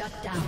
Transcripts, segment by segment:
Shut down.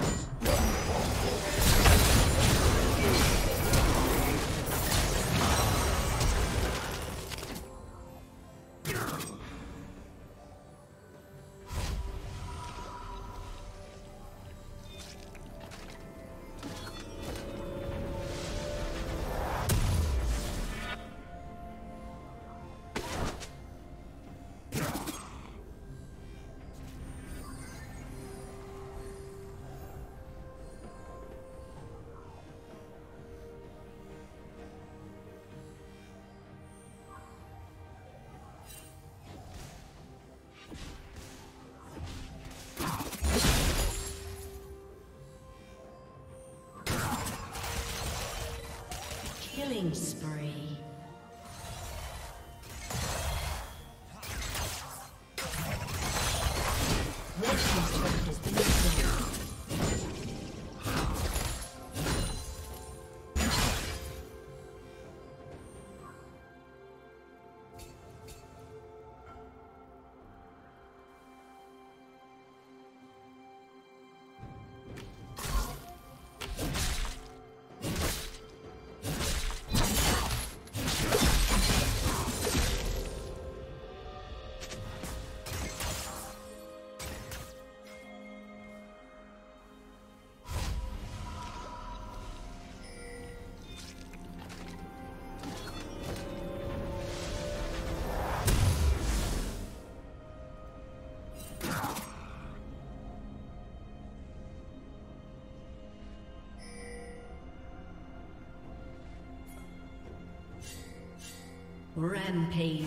Killing spree. Rampage.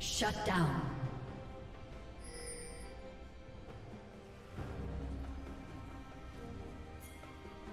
Shut down.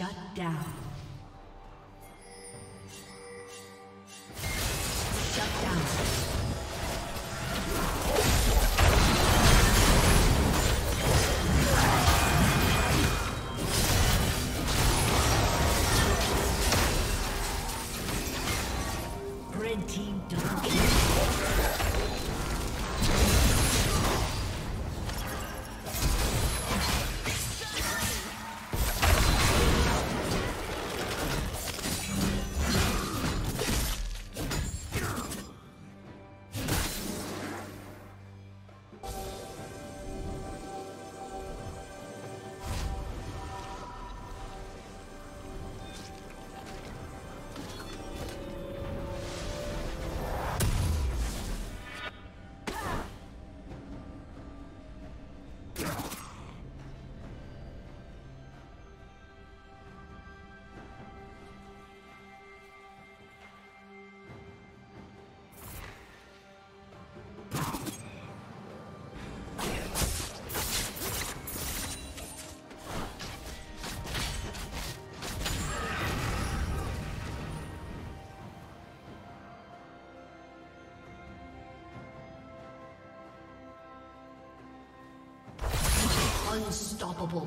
Shut down. Shut down. Unstoppable.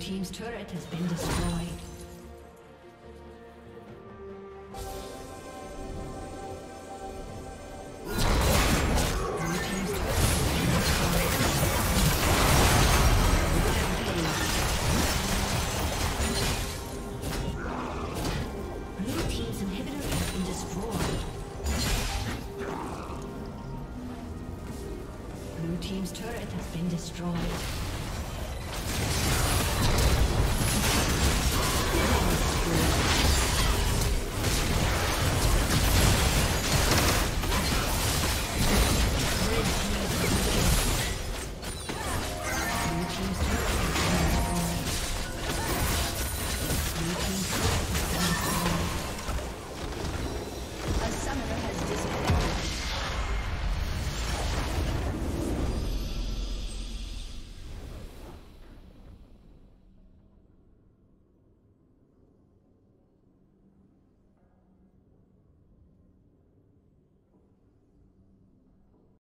Team's turret has been destroyed. Blue team's inhibitor has been destroyed. Team's turret has been destroyed.